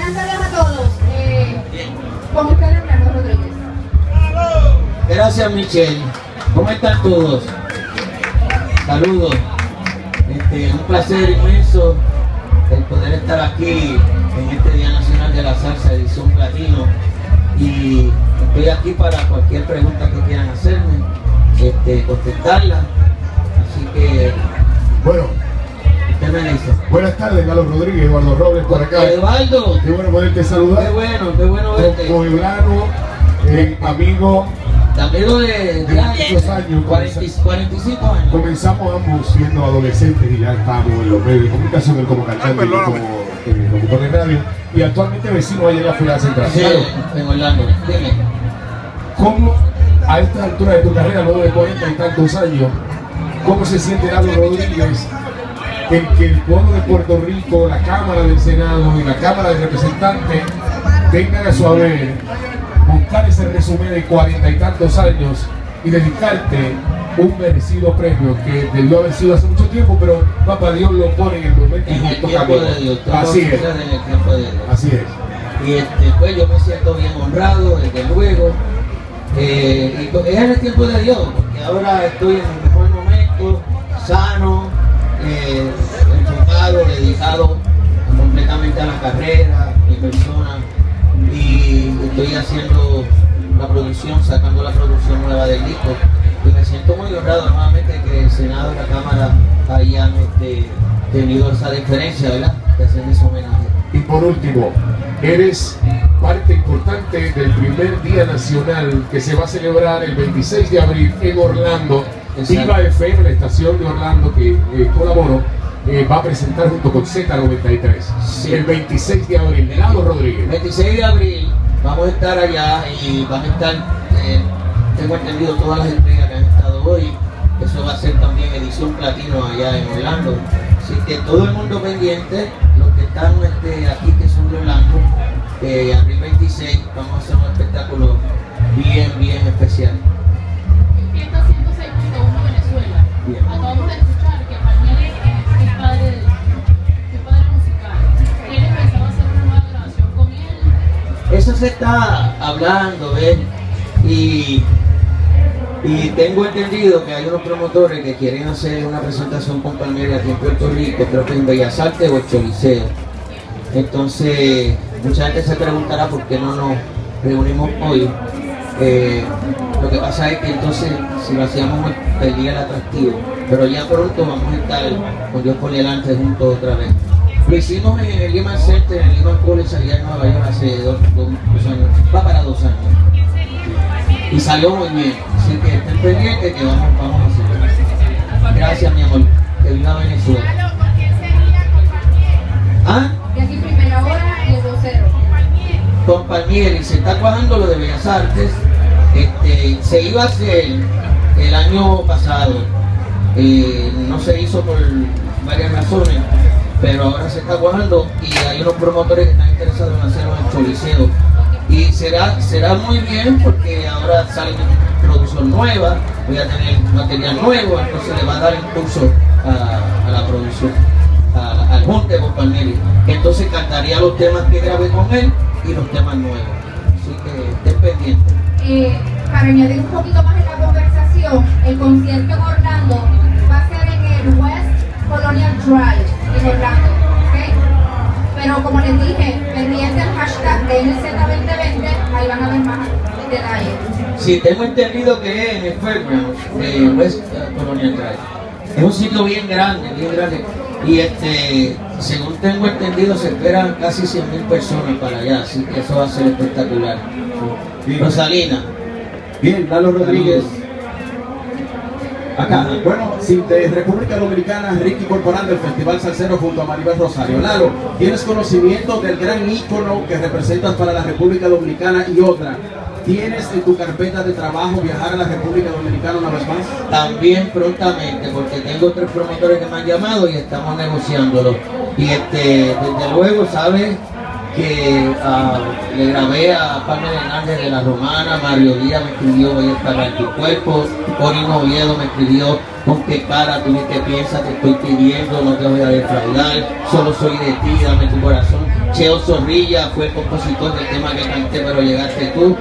Buenas tardes a todos. Con ustedes, Lalo Rodríguez. Gracias, Michelle. ¿Cómo están todos? Saludos. Un placer inmenso el poder estar aquí en este Día Nacional de la Salsa Edición Platino, y estoy aquí para cualquier pregunta que quieran hacerme, contestarla. Así que, bueno, usted me dice. Buenas tardes, Lalo Rodríguez, Eduardo Robles por acá. Eduardo, qué bueno poderte saludar. Qué bueno verte. Pueblano, amigo. Amigo de muchos años, 45 años. Comenzamos ambos siendo adolescentes y ya estamos en los medios de comunicación, como cantante, como locutor de radio, y actualmente vecino allá en la Feria Central. Sí, en Orlando. Dime. ¿Cómo, a esta altura de tu carrera, luego de 40 y tantos años, cómo se siente Lalo Rodríguez en que el pueblo de Puerto Rico, la Cámara del Senado y la Cámara de Representantes tengan a su haber buscar ese resumen de 40 y tantos años y dedicarte un merecido premio que debió haber sido hace mucho tiempo, pero papá Dios lo pone en el momento justo camino? Así es. Así es. Y pues yo me siento bien honrado, desde luego. Y es en el tiempo de Dios, porque ahora estoy en el mejor momento, sano, enfocado, dedicado completamente a la carrera, mi persona. Y estoy haciendo la producción, sacando la producción nueva del disco, y me siento muy honrado nuevamente que el Senado y la Cámara hayan tenido esa diferencia, ¿verdad?, de hacer ese homenaje. Y por último, eres parte importante del primer Día Nacional que se va a celebrar el 26 de abril en Orlando. Viva FM, la estación de Orlando que colaboro, va a presentar junto con Z93, sí, el 26 de abril, Lalo Rodríguez. 26 de abril vamos a estar allá y van a estar, tengo entendido, todas las entregas que han estado hoy. Eso va a ser también edición platino allá en Orlando. Así que todo el mundo pendiente, los que están aquí que son de Orlando, abril 26 vamos a hacer un espectáculo bien, bien especial. Fiesta 106.1 Venezuela. Bien. Acabamos de escuchar que tu padre musical. ¿Tienes pensado hacer una nueva grabación con él? Eso se está hablando, ¿ves? Y tengo entendido que hay unos promotores que quieren hacer una presentación con Palmieri aquí en Puerto Rico, creo que en Bellas Artes o en Coliseo. Entonces, mucha gente se preguntará por qué no nos reunimos hoy. Lo que pasa es que entonces, si lo hacíamos, perdía el atractivo. Pero ya pronto vamos a estar con Dios por delante juntos otra vez. Lo hicimos en el IMA Center, en el IMAC School, allá en Nueva York hace dos años. Va para 2 años. Y salió muy bien. Así que estén pendientes que vamos a hacerlo. Gracias, mi amor. Que viva Venezuela. ¿Ah? Y aquí primera hora el vocero. Con Palmieri. Se está trabajando lo de Bellas Artes. Se iba a hacer el año pasado, no se hizo por varias razones, pero ahora se está cuajando y hay unos promotores que están interesados en hacerlo en el Coliseo, y será muy bien porque ahora sale producción nueva, voy a tener material nuevo, entonces le va a dar impulso a la producción, al junte con Palmieri, que entonces cantaría los temas que grabé con él y los temas nuevos, así que estén pendientes. Para añadir un poquito más en la conversación, el concierto en Orlando va a ser en el West Colonial Drive en Orlando, ¿okay? Pero como les dije, pendiente al hashtag de Z2020, ahí van a ver más detalles. Sí, tengo entendido que es en el Fairgrounds de West Colonial Drive. Es un sitio bien grande, bien grande. Y según tengo entendido, se esperan casi 100.000 personas para allá, así que eso va a ser espectacular. Sí. Rosalina. Bien, Lalo Rodríguez. Acá. Bueno, de República Dominicana, Ricky Corporal del Festival Salsero junto a Maribel Rosario. Lalo, tienes conocimiento del gran ícono que representas para la República Dominicana y otra. ¿Tienes en tu carpeta de trabajo viajar a la República Dominicana una vez más? También prontamente, porque tengo 3 promotores que me han llamado y estamos negociándolo. Y desde luego, ¿sabes? Que le grabé a Pablo Hernández de La Romana, Mario Díaz me escribió Voy a estar en tu cuerpo, Corina Oviedo me escribió Con qué cara tú ni te piensas, te estoy pidiendo, no te voy a defraudar, solo soy de ti, dame tu corazón. Cheo Zorrilla fue compositor del tema que canté, pero llegaste tú.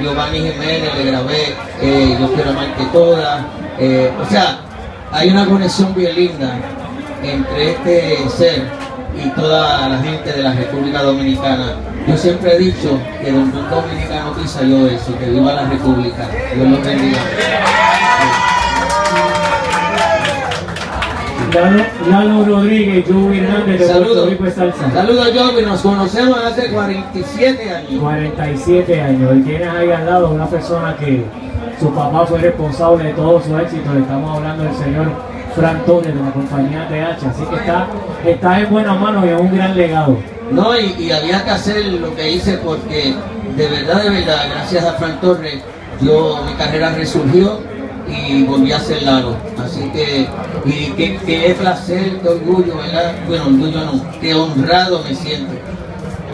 Giovanni Jiménez, le grabé Yo quiero amarte toda. O sea, hay una conexión bien linda entre este ser y toda la gente de la República Dominicana. Yo siempre he dicho que donde un dominicano pisa, yo eso, que viva la República. Dios los bendiga. Lalo Rodríguez, Jovi Hernández de Puerto Rico Salsa. Saludos, Jovi, nos conocemos hace 47 años. 47 años, y tienes ahí al lado una persona que su papá fue responsable de todo su éxito. Le estamos hablando del señor Frank Torres de la compañía TH, así que está en buenas manos y es un gran legado. No, y había que hacer lo que hice porque de verdad, gracias a Frank Torres, mi carrera resurgió y volví a ser Lalo. Así que, y qué placer, qué orgullo, ¿verdad? Bueno, orgullo no, qué honrado me siento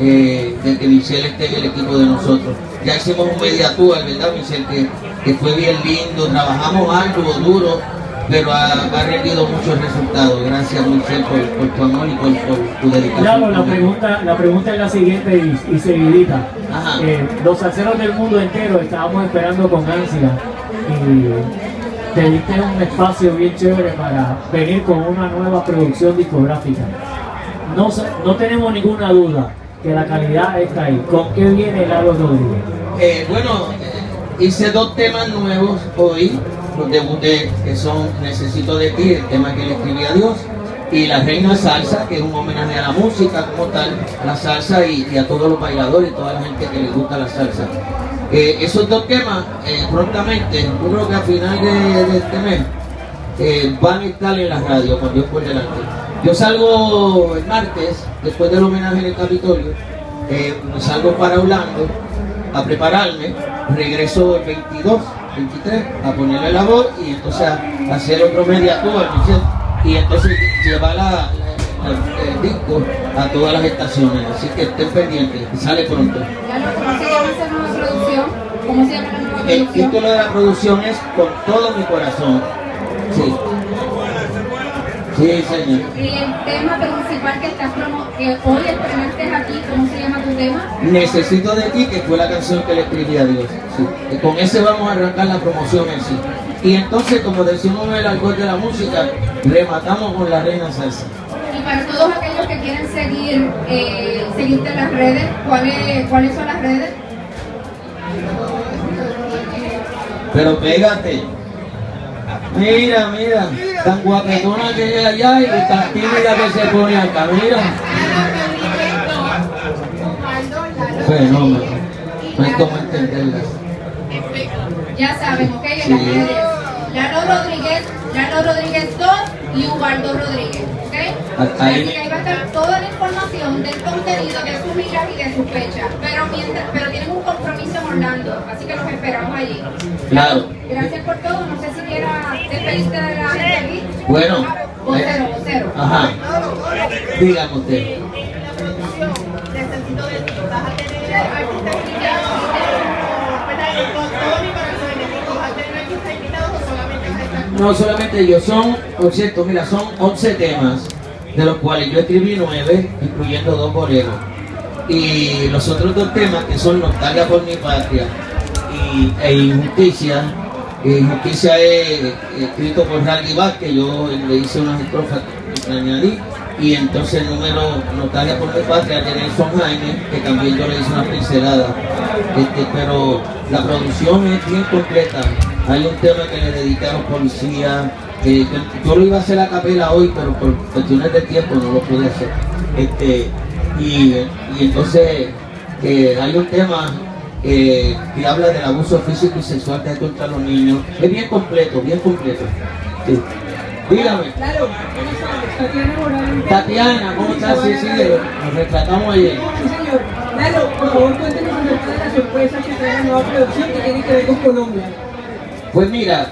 de que Michelle esté en el equipo de nosotros. Ya hicimos un mediatúa, ¿verdad, Michelle? Que fue bien lindo, trabajamos algo duro, pero ha rendido muchos resultados. Gracias, Michelle, por tu amor y por tu dedicación. Claro, la pregunta es la siguiente y seguidita. Los salseros del mundo entero estábamos esperando con ansia y te diste un espacio bien chévere para venir con una nueva producción discográfica. No tenemos ninguna duda que la calidad está ahí. ¿Con qué viene Lalo Rodríguez? Bueno, hice dos temas nuevos hoy. Los debuté, que son Necesito de Ti, el tema que le escribí a Dios, y La Reina Salsa, que es un homenaje a la música como tal, a la salsa y a todos los bailadores, toda la gente que les gusta la salsa. Esos dos temas, prontamente, yo creo que a final de este mes, van a estar en la radio, con Dios por delante. Yo salgo el martes, después del homenaje en el Capitolio, salgo para Orlando a prepararme, regreso el 22, 23, a ponerle la voz y entonces a hacer otro media tour y entonces llevar el disco a todas las estaciones, así que estén pendientes, que sale pronto. ¿Cómo se llama esa nueva producción? El título de la producción es Con Todo Mi Corazón. Sí. Sí, señor. Y el tema principal que estás hoy estrenaste aquí, ¿cómo se llama tu tema? Necesito de Ti, que fue la canción que le escribí a Dios. Sí. Con ese vamos a arrancar la promoción en sí. Y entonces, como decimos en el alcohol de la música, rematamos con La Reina Salsa. Y para todos aquellos que quieren seguirte en las redes, ¿cuáles son las redes? Pero pégate. Mira, tan guapetona que llega allá y tan tímida que se pone acá, mira. Fenómeno, no hay como entenderlas. Ya saben, ok, en las redes. Lalo Rodríguez 2 y Eduardo Rodríguez, ok. Ahí va a estar toda la información del contenido, de sus giras y de sus fechas. Pero tienen un compromiso en Orlando, así que los esperamos allí. Claro. Gracias por todo, no sé si quiera despedirte de la gente aquí. Bueno. Vocero. Ajá. Dígame usted. La producción, Necesito de Ti, vas a tener artistas invitados, Con Todo Mi Corazón, vas a tener artistas invitados o solamente vas a estar. No, solamente ellos son, por cierto, mira, son 11 temas, de los cuales yo escribí 9, incluyendo 2 boleros. Y los otros 2 temas, que son Nostalgia por Mi Patria e Injusticia. Injusticia es escrito por Randy Vázquez, yo le hice unas estrofas que añadí, y entonces el número Nostalgia por Mi Patria de Nelson Jaime, que también yo le hice una pincelada. Pero la producción es bien completa. Hay un tema que le dedicaron policía, yo lo iba a hacer a capela hoy, pero por cuestiones de tiempo no lo pude hacer. Y entonces hay un tema que habla del abuso físico y sexual que hay contra los niños. Es bien completo, bien completo. Sí. Dígame. Claro, Tatiana, ¿cómo estás? Sí, nos retratamos ayer. Sí, señor. Claro, por favor, cuéntenos acerca de la sorpresa que trae la nueva producción que tiene que ver con Colombia. Pues mira,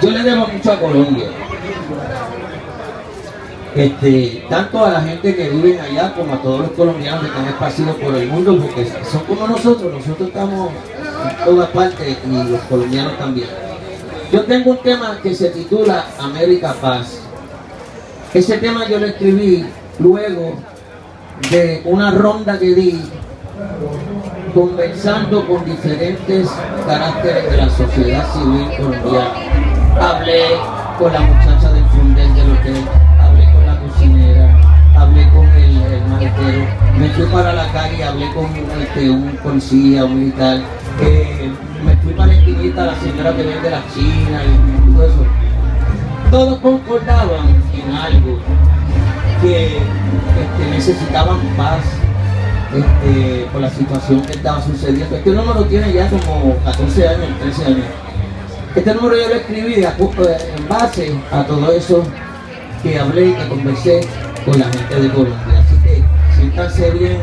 yo le debo mucho a Colombia. Tanto a la gente que vive allá como a todos los colombianos que están esparcidos por el mundo, porque son como nosotros estamos en todas partes y los colombianos también. Yo tengo un tema que se titula América Paz. Ese tema yo lo escribí luego de una ronda que di conversando con diferentes caracteres de la sociedad civil colombiana. Hablé con la muchacha del FUNDEL del hotel, hablé con la cocinera, hablé con el maletero, me fui para la calle y hablé con un policía, un militar, me fui para la esquinita, la señora que vende las chinas y todo eso. Todos concordaban en algo, que necesitaban paz por la situación que estaba sucediendo. Este número tiene ya como 14 años, 13 años. Este número yo lo escribí en base a todo eso que hablé y que conversé con la gente de Colombia. Así que siéntanse bien,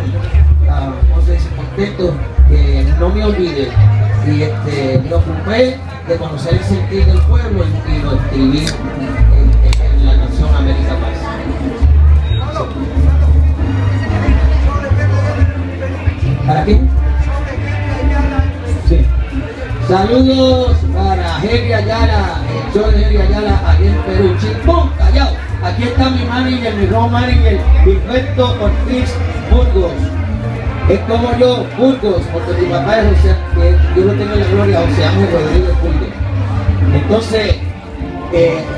no sé si contentos, que no me olviden. Y me ocupé de conocer el sentir del pueblo y lo escribí en la canción América Paz. ¿Para quién? Sí. Saludos para Helia Ayala, el show de Helia Ayala aquí en Perú. Chimpón, callao. Aquí está mi manager, mi road manager, Gilberto Ortiz Burgos. Es como yo, Burgos, porque mi papá es José, yo lo tengo en la gloria, José Ángel Rodríguez Burgos. Entonces,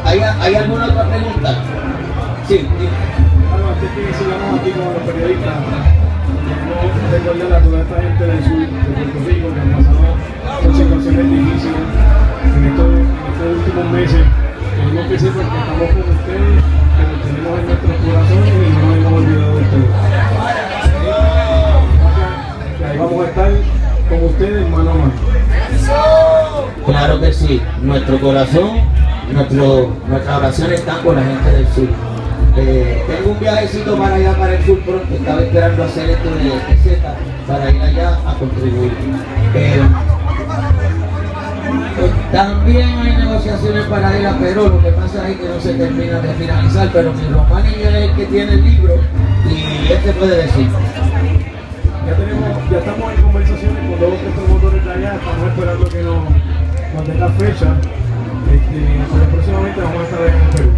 ¿hay alguna otra pregunta? Sí, sí. Bueno, aquí es que sigamos aquí como los periodistas. No tengo ya la toda esta gente del sur, de Puerto Rico, que han pasado muchas situaciones difíciles en estos últimos meses. Tenemos que decir porque estamos con ustedes, que los tenemos en nuestros corazones y no nos hemos olvidado de ustedes. Vamos a estar con ustedes mano a mano. Claro que sí, nuestro corazón, nuestras oraciones están con la gente del sur. Tengo un viajecito para allá, para el sur pronto. Estaba esperando hacer esto de Z para ir allá a contribuir. También hay negociaciones para ir a Perú, lo que pasa es que no se termina de finalizar, pero mi Román es el que tiene el libro y este puede decir. Ya estamos en conversaciones con todos los promotores de allá, estamos esperando que nos den la fecha, pero próximamente vamos a estar en el Perú.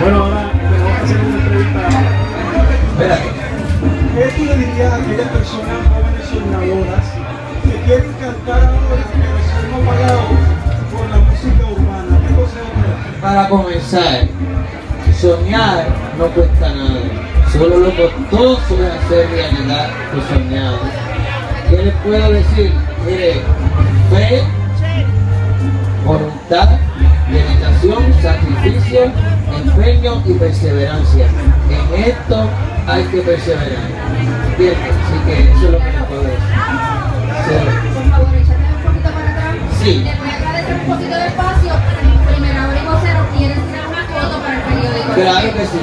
Bueno, ahora tenemos que hacer una entrevista. Espérate. ¿Qué tú le dirías a aquellas personas jóvenes soñadoras que quieren cantar ahora que son pagados por la música urbana? ¿Qué consejo? Para comenzar, soñar no cuesta nada, solo lo costoso es hacer realidad tu soñado. ¿Qué les puedo decir? Mire, fe, voluntad, dedicación, sacrificio, empeño y perseverancia. En esto hay que perseverar. ¿Entiendes? Así que eso es lo que les puedo decir. Sí. Un poquito de espacio, primero abrimos cero, ¿quieres tirar una foto para el periódico? Claro que sí.